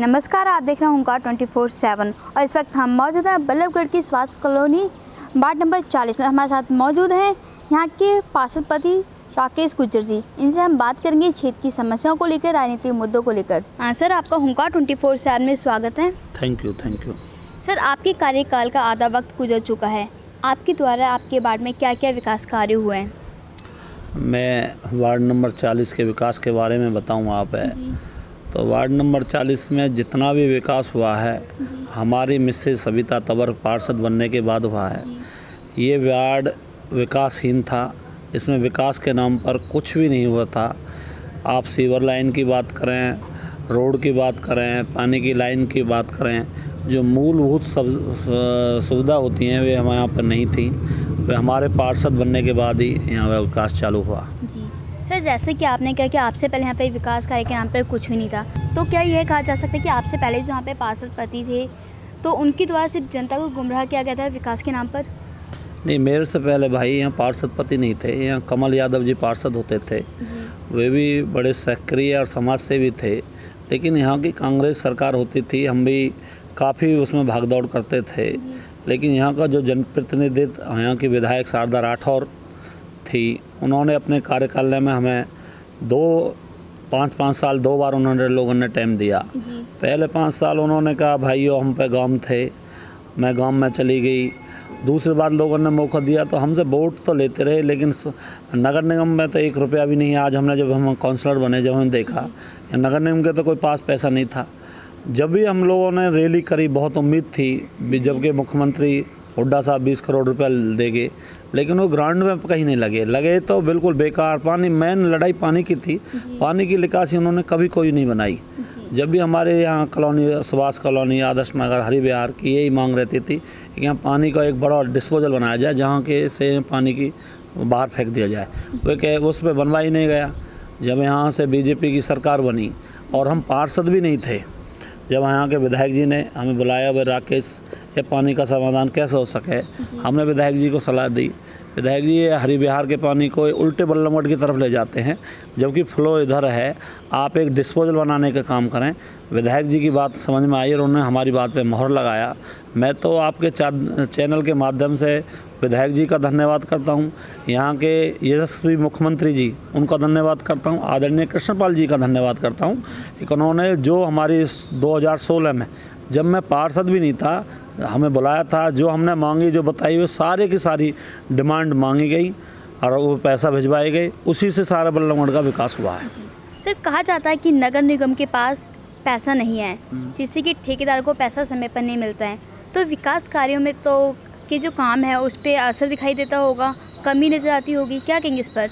नमस्कार, आप देख रहे हैं हुंकार 24/7 और इस वक्त हम मौजूद हैं बल्लबगढ़ की सुभाष कॉलोनी वार्ड नंबर 40 में। हमारे साथ मौजूद हैं यहाँ के पार्षदपति राकेश गुर्जर जी। इनसे हम बात करेंगे क्षेत्र की समस्याओं को लेकर, राजनीतिक मुद्दों को लेकर। हाँ सर, आपका हुंकार 24/7 में स्वागत है। Thank you. सर, आपके कार्यकाल का आधा वक्त गुजर चुका है, आपके द्वारा आपके वार्ड में क्या क्या विकास कार्य हुए हैं? मैं वार्ड नंबर 40 के विकास के बारे में बताऊँ आप तो वार्ड नंबर 40 में जितना भी विकास हुआ है हमारी मिसेस सविता तंवर पार्षद बनने के बाद हुआ है। ये वार्ड विकासहीन था, इसमें विकास के नाम पर कुछ भी नहीं हुआ था। आप सीवर लाइन की बात करें, रोड की बात करें, पानी की लाइन की बात करें, जो मूलभूत सुविधा होती हैं वे हमारे यहाँ पर नहीं थी। वे हमारे पार्षद बनने के बाद ही यहाँ पर विकास चालू हुआ। सर, जैसे कि आपने कहा कि आपसे पहले यहाँ पे विकास कार्य के नाम पर कुछ भी नहीं था, तो क्या यह कहा जा सकता है कि आपसे पहले जो यहाँ पे पार्षदपति थे तो उनके द्वारा सिर्फ जनता को गुमराह किया गया था विकास के नाम पर? नहीं, मेरे से पहले भाई यहाँ पार्षदपति नहीं थे। यहाँ कमल यादव जी पार्षद होते थे, वे भी बड़े सक्रिय और समाजसेवी थे। लेकिन यहाँ की कांग्रेस सरकार होती थी, हम भी काफ़ी उसमें भागदौड़ करते थे। लेकिन यहाँ का जो जनप्रतिनिधित्व यहाँ की विधायक शारदा राठौर थी, उन्होंने अपने कार्यकाल में हमें पाँच साल दो बार उन्होंने लोगों ने टाइम दिया। पहले 5 साल उन्होंने कहा भाइयों हम पे गाँव थे, मैं गाँव में चली गई। दूसरी बार लोगों ने मौका दिया तो हमसे वोट तो लेते रहे, लेकिन नगर निगम में तो 1 रुपया भी नहीं। आज हमने जब हम काउंसलर बने, जब हमने देखा नगर निगम के तो कोई पास पैसा नहीं था। जब भी हम लोगों ने रैली करी बहुत उम्मीद थी, जबकि मुख्यमंत्री हुड्डा साहब 20 करोड़ रुपया देंगे, लेकिन वो ग्राउंड में कहीं नहीं लगे तो बिल्कुल बेकार। मेन लड़ाई पानी की थी, पानी की निकासी उन्होंने कभी कोई नहीं बनाई। जब भी हमारे यहाँ कॉलोनी सुभाष कॉलोनी आदर्श नगर हरि विहार की यही मांग रहती थी कि यहाँ पानी का एक बड़ा डिस्पोजल बनाया जाए, जहाँ के से पानी की बाहर फेंक दिया जाए। वे कहे उस पर बनवा ही नहीं गया। जब यहाँ से बीजेपी की सरकार बनी और हम पार्षद भी नहीं थे, जब यहाँ के विधायक जी ने हमें बुलाया, वे राकेश ये पानी का समाधान कैसे हो सके, हमने विधायक जी को सलाह दी। विधायक जी ये हरि विहार के पानी को उल्टे बल्लबगढ की तरफ ले जाते हैं, जबकि फ्लो इधर है, आप एक डिस्पोजल बनाने का काम करें। विधायक जी की बात समझ में आई और उन्होंने हमारी बात पे मोहर लगाया। मैं तो आपके चैनल के माध्यम से विधायक जी का धन्यवाद करता हूँ, यहाँ के यशस्वी मुख्यमंत्री जी उनका धन्यवाद करता हूँ, आदरणीय कृष्णपाल जी का धन्यवाद करता हूँ कि उन्होंने जो हमारी 2016 में जब मैं पार्षद भी नहीं था हमें बुलाया था, जो हमने मांगी जो बताई वो सारे की सारी डिमांड मांगी गई और वो पैसा भिजवाए गए। उसी से सारा बल्लबगढ़ का विकास हुआ है। सर, कहा जाता है कि नगर निगम के पास पैसा नहीं है, जिससे कि ठेकेदार को पैसा समय पर नहीं मिलता है, तो विकास कार्यों में तो के जो काम है उस पर असर दिखाई देता होगा, कमी नज़र आती होगी। क्या कहेंगे इस पर?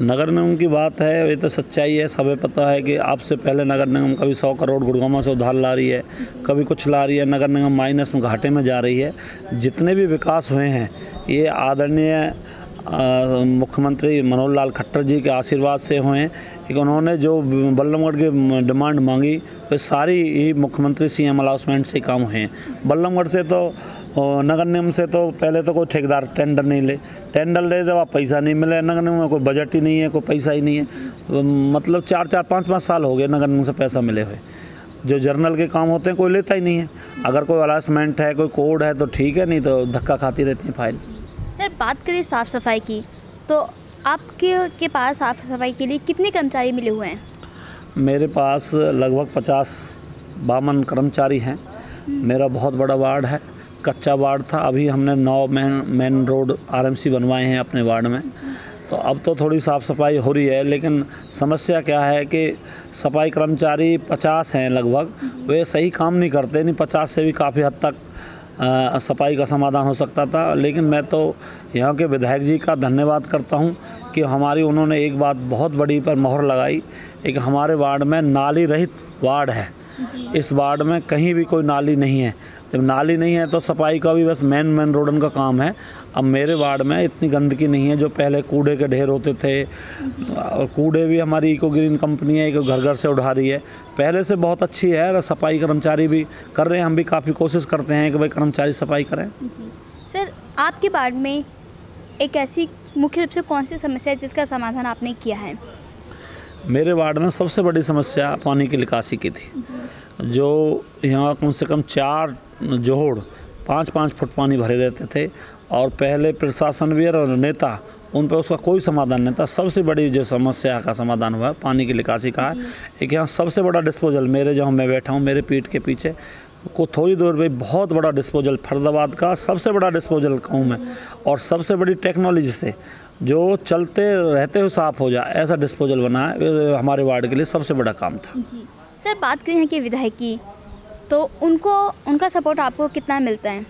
नगर निगम की बात है, ये तो सच्चाई है, सभी पता है कि आपसे पहले नगर निगम कभी 100 करोड़ गुड़गांव से उधार ला रही है, कभी कुछ ला रही है। नगर निगम माइनस में घाटे में जा रही है। जितने भी विकास हुए हैं ये आदरणीय मुख्यमंत्री मनोहर लाल खट्टर जी के आशीर्वाद से हुए हैं कि उन्होंने जो बल्लबगढ़ की डिमांड मांगी तो सारी ही मुख्यमंत्री CM अलाउंसमेंट से काम हुए हैं। बल्लबगढ़ से तो नगर निगम से तो पहले तो कोई ठेकेदार टेंडर नहीं ले, टेंडर ले जब पैसा नहीं मिले, नगर निगम में कोई बजट ही नहीं है, कोई पैसा ही नहीं है। तो मतलब 4-4, 5-5 साल हो गए नगर निगम से पैसा मिले हुए। जो जर्नल के काम होते हैं कोई लेता ही नहीं है। अगर कोई अलाउंसमेंट है, कोई कोड है तो ठीक है, नहीं तो धक्का खाती रहती है फाइल। सर, बात करें साफ़ सफाई की, तो आपके पास साफ़ सफाई के लिए कितने कर्मचारी मिले हुए हैं? मेरे पास लगभग 50-52 कर्मचारी हैं। मेरा बहुत बड़ा वार्ड है, कच्चा वार्ड था, अभी हमने 9 मेन रोड RMC बनवाए हैं अपने वार्ड में, तो अब तो थोड़ी साफ़ सफाई हो रही है। लेकिन समस्या क्या है कि सफाई कर्मचारी 50 हैं लगभग, वे सही काम नहीं करते। नहीं 50 से भी काफ़ी हद तक सफाई का समाधान हो सकता था। लेकिन मैं तो यहाँ के विधायक जी का धन्यवाद करता हूँ कि हमारी उन्होंने एक बात बहुत बड़ी पर मोहर लगाई। एक हमारे वार्ड में नाली रहित वार्ड है, इस वार्ड में कहीं भी कोई नाली नहीं है। जब नाली नहीं है तो सफाई का भी बस मेन रोडन का काम है। अब मेरे वार्ड में इतनी गंदगी नहीं है। जो पहले कूड़े के ढेर होते थे, और कूड़े भी हमारी इको ग्रीन कंपनी है, घर से उठा रही है, पहले से बहुत अच्छी है। और सफाई कर्मचारी भी कर रहे हैं, हम भी काफ़ी कोशिश करते हैं कि भाई कर्मचारी सफाई करें। सर, आपके वार्ड में एक ऐसी मुख्य रूप से कौन सी समस्या है जिसका समाधान आपने किया है? मेरे वार्ड में सबसे बड़ी समस्या पानी की निकासी की थी। जो यहाँ कम से कम 4 जोहड़ 5-5 फुट पानी भरे रहते थे और पहले प्रशासनवीर और नेता उन पर उसका कोई समाधान नहीं था। सबसे बड़ी जो समस्या का समाधान हुआ पानी की निकासी का है। एक यहाँ सबसे बड़ा डिस्पोजल मेरे जहाँ मैं बैठा हूँ मेरे पीठ के पीछे को थोड़ी दूर में बहुत बड़ा डिस्पोजल फरीदाबाद का सबसे बड़ा डिस्पोजल कहूँ मैं, और सबसे बड़ी टेक्नोलॉजी से जो चलते रहते हुए साफ हो जाए ऐसा डिस्पोजल बना है, हमारे वार्ड के लिए सबसे बड़ा काम था। सर बात करें यहाँ के विधायक की तो उनको उनका सपोर्ट आपको कितना मिलता है?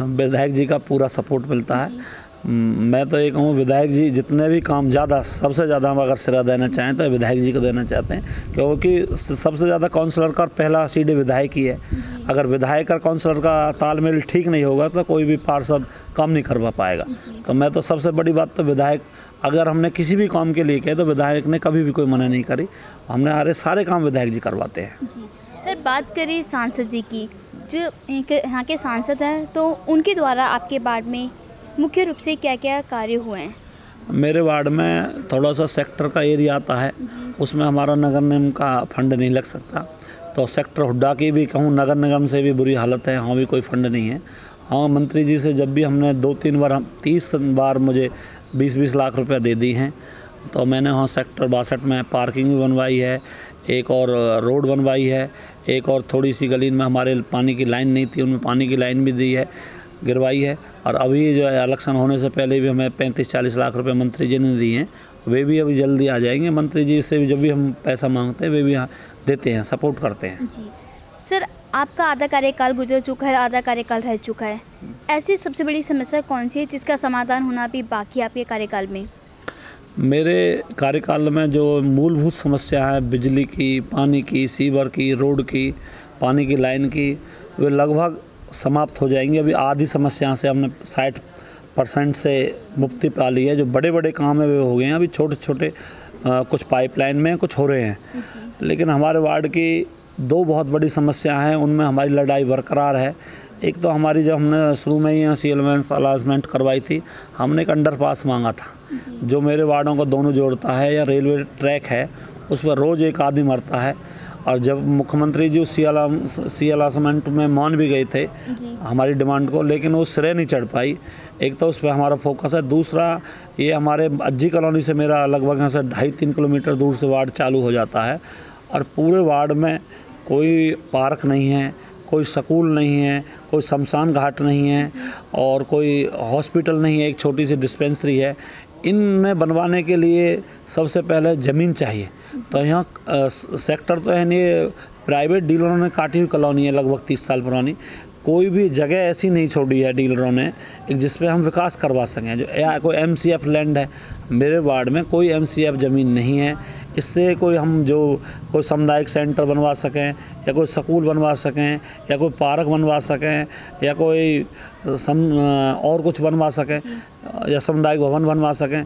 विधायक जी का पूरा सपोर्ट मिलता है। मैं तो ये कहूँ विधायक जी जितने भी काम ज़्यादा सबसे ज़्यादा हम अगर सिरा देना चाहें तो विधायक जी को देना चाहते हैं, क्योंकि सबसे ज़्यादा काउंसलर का पहला सीट विधायक ही है। अगर विधायक और काउंसलर का तालमेल ठीक नहीं होगा तो कोई भी पार्षद काम नहीं करवा पाएगा। तो मैं तो सबसे बड़ी बात तो विधायक अगर हमने किसी भी काम के लिए कहे तो विधायक ने कभी भी कोई मना नहीं करी, हमने हमारे सारे काम विधायक जी करवाते हैं। सर बात करें सांसद जी की, जो यहाँ के सांसद हैं तो उनके द्वारा आपके वार्ड में मुख्य रूप से क्या क्या कार्य हुए हैं? मेरे वार्ड में थोड़ा सा सेक्टर का एरिया आता है, उसमें हमारा नगर निगम का फंड नहीं लग सकता, तो सेक्टर हुड्डा की भी कहूँ नगर निगम से भी बुरी हालत है, वहाँ भी कोई फंड नहीं है। हाँ मंत्री जी से जब भी हमने 2-3 बार 30 बार मुझे 20-20 लाख रुपया दे दी हैं, तो मैंने वहाँ सेक्टर 62 में पार्किंग भी बनवाई है, एक और रोड बनवाई है, एक और थोड़ी सी गली में हमारे पानी की लाइन नहीं थी उनमें पानी की लाइन भी दी है गिरवाई है। और अभी जो है इलेक्शन होने से पहले भी हमें 35-40 लाख रुपए मंत्री जी ने दिए हैं, वे भी अभी जल्दी आ जाएंगे। मंत्री जी से भी जब भी हम पैसा मांगते हैं वे भी देते हैं, सपोर्ट करते हैं। सर आपका आधा कार्यकाल गुजर चुका है, आधा कार्यकाल रह चुका है, ऐसी सबसे बड़ी समस्या कौन सी है जिसका समाधान होना भी बाकी आपके कार्यकाल में? मेरे कार्यकाल में जो मूलभूत समस्या है बिजली की, पानी की, सीवर की, रोड की, पानी की लाइन की, वे लगभग समाप्त हो जाएंगे। अभी आधी समस्याएं से हमने 60% से मुक्ति पा ली है। जो बड़े बड़े काम है वे हो गए हैं, अभी छोटे छोटे कुछ पाइपलाइन में कुछ हो रहे हैं। लेकिन हमारे वार्ड की 2 बहुत बड़ी समस्याएं हैं, उनमें हमारी लड़ाई बरकरार है। एक तो हमारी जब हमने शुरू में ही सीलमेंस अलाजमेंट करवाई थी, हमने एक अंडरपास मांगा था जो मेरे वार्डों को दोनों जोड़ता है, या रेलवे ट्रैक है उस पर रोज़ एक आदमी मरता है। और जब मुख्यमंत्री जी सी अलासमेंट में मान भी गए थे हमारी डिमांड को, लेकिन वो सिरे नहीं चढ़ पाई। एक तो उस पर हमारा फोकस है। दूसरा ये हमारे अज्जी कॉलोनी से मेरा लगभग यहाँ से 2.5-3 किलोमीटर दूर से वार्ड चालू हो जाता है, और पूरे वार्ड में कोई पार्क नहीं है, कोई स्कूल नहीं है, कोई शमशान घाट नहीं है, और कोई हॉस्पिटल नहीं है, एक छोटी सी डिस्पेंसरी है। इनमें बनवाने के लिए सबसे पहले ज़मीन चाहिए। तो यहाँ सेक्टर तो है नहीं, प्राइवेट डीलरों ने काटी हुई कॉलोनी है लगभग 30 साल पुरानी। कोई भी जगह ऐसी नहीं छोड़ी है डीलरों ने जिस पे हम विकास करवा सकें। जो या कोई MCF लैंड है, मेरे वार्ड में कोई MCF ज़मीन नहीं है। इससे कोई हम जो कोई सामुदायिक सेंटर बनवा सकें, या कोई स्कूल बनवा सकें, या कोई पार्क बनवा सकें, या कोई और कुछ बनवा सकें, या सामुदायिक भवन बनवा सकें।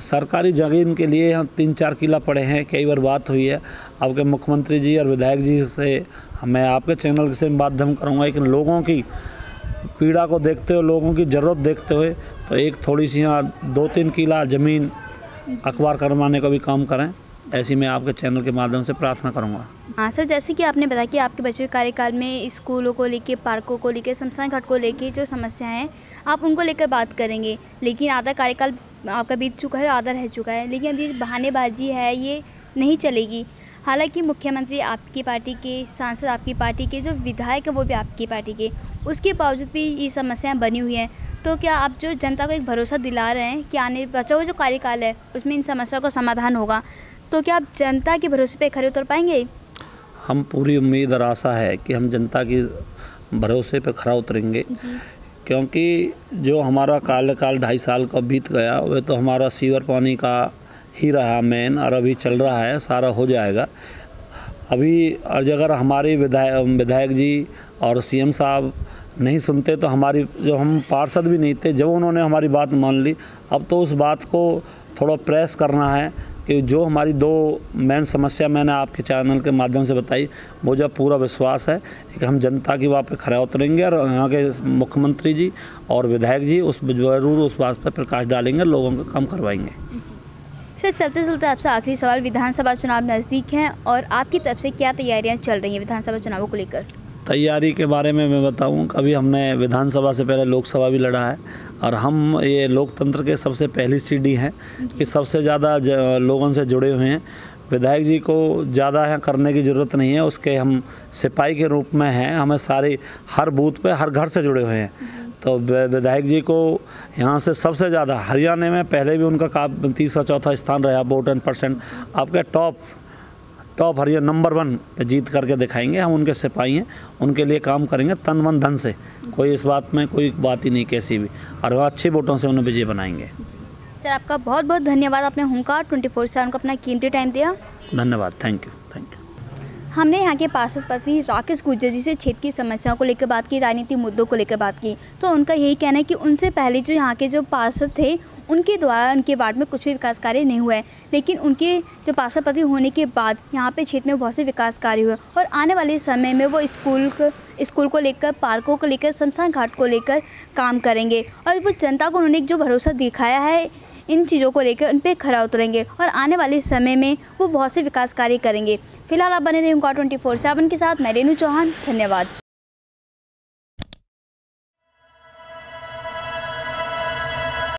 सरकारी जमीन के लिए यहाँ 3-4 किला पड़े हैं। कई बार बात हुई है आपके मुख्यमंत्री जी और विधायक जी से, मैं आपके चैनल से माध्यम करूँगा, लेकिन लोगों की पीड़ा को देखते हुए, लोगों की ज़रूरत देखते हुए, तो एक थोड़ी सी यहाँ 2-3 किला ज़मीन अखबार करवाने का भी काम करें, ऐसी मैं आपके चैनल के माध्यम से प्रार्थना करूँगा। हाँ सर, जैसे कि आपने बताया कि आपके बच्चों के कार्यकाल में स्कूलों को लेके, पार्कों को लेके, शमशान घाट को लेके जो समस्याएं हैं आप उनको लेकर बात करेंगे, लेकिन आधा कार्यकाल आपका बीत चुका है, आधा रह चुका है, लेकिन अभी बहानेबाजी है ये नहीं चलेगी। हालांकि मुख्यमंत्री आपकी पार्टी के, सांसद आपकी पार्टी के, जो विधायक है वो भी आपकी पार्टी के, उसके बावजूद भी ये समस्याएं बनी हुई हैं। तो क्या आप जो जनता को एक भरोसा दिला रहे हैं कि आने बचा हुआ जो कार्यकाल है उसमें इन समस्याओं का समाधान होगा, तो क्या आप जनता के भरोसे पर खरे उतर पाएंगे? हम पूरी उम्मीद और आशा है कि हम जनता के भरोसे पर खरा उतरेंगे, क्योंकि जो हमारा कार्यकाल 2.5 साल का बीत गया वह तो हमारा सीवर पानी का ही रहा मेन, और अभी चल रहा है, सारा हो जाएगा। अभी अगर हमारे विधायक जी और CM साहब नहीं सुनते तो हमारी जो हम पार्षद भी नहीं थे, जब उन्होंने हमारी बात मान ली, अब तो उस बात को थोड़ा प्रेस करना है कि जो हमारी 2 मेन समस्या मैंने आपके चैनल के माध्यम से बताई, मुझे पूरा विश्वास है कि हम जनता की वहाँ पर खरा उतरेंगे, और यहाँ के मुख्यमंत्री जी और विधायक जी उस जरूर उस बात पर प्रकाश डालेंगे, लोगों का काम करवाएंगे। सर चलते चलते आपसे आखिरी सवाल, विधानसभा चुनाव नज़दीक हैं और आपकी तरफ से क्या तैयारियां चल रही हैं विधानसभा चुनावों को लेकर? तैयारी के बारे में मैं बताऊं, अभी हमने विधानसभा से पहले लोकसभा भी लड़ा है और हम ये लोकतंत्र के सबसे पहली सीढ़ी हैं कि सबसे ज़्यादा लोगों से जुड़े हुए हैं। विधायक जी को ज़्यादा यहाँ करने की ज़रूरत नहीं है, उसके हम सिपाही के रूप में हैं, हमें सारी हर बूथ पे हर घर से जुड़े हुए हैं। तो विधायक जी को यहाँ से सबसे ज़्यादा, हरियाणा में पहले भी उनका 3 या 4 स्थान रहा वोट एंड परसेंट, आपके टॉप हरियाणा नंबर 1 पे जीत करके दिखाएंगे। हम उनके सिपाही हैं, उनके लिए काम करेंगे तन मन धन से, कोई इस बात में कोई बात ही नहीं कैसी भी, और वह अच्छे वोटों से उन्हें विजय बनाएंगे। सर आपका बहुत बहुत धन्यवाद, आपने हुंकार 24/7 को अपना कीमती टाइम दिया। धन्यवाद, थैंक यू, थैंक यू। हमने यहाँ के पार्षद पति राकेश गुर्जर जी से क्षेत्र की समस्याओं को लेकर बात की, राजनीतिक मुद्दों को लेकर बात की, तो उनका यही कहना है कि उनसे पहले जो यहाँ के जो पार्षद थे उनके द्वारा उनके वार्ड में कुछ भी विकास कार्य नहीं हुआ है, लेकिन उनके जो पार्षद पति होने के बाद यहाँ पे क्षेत्र में बहुत से विकास कार्य हुए और आने वाले समय में वो स्कूल को लेकर, पार्कों को लेकर, शमशान घाट को लेकर काम करेंगे और वो जनता को उन्होंने जो भरोसा दिखाया है इन चीज़ों को लेकर उन पर खरा उतरेंगे और आने वाले समय में वो बहुत से विकास कार्य करेंगे। फिलहाल आप बने रहे हुंकार 24/7 के साथ, मैं रेनू चौहान, धन्यवाद।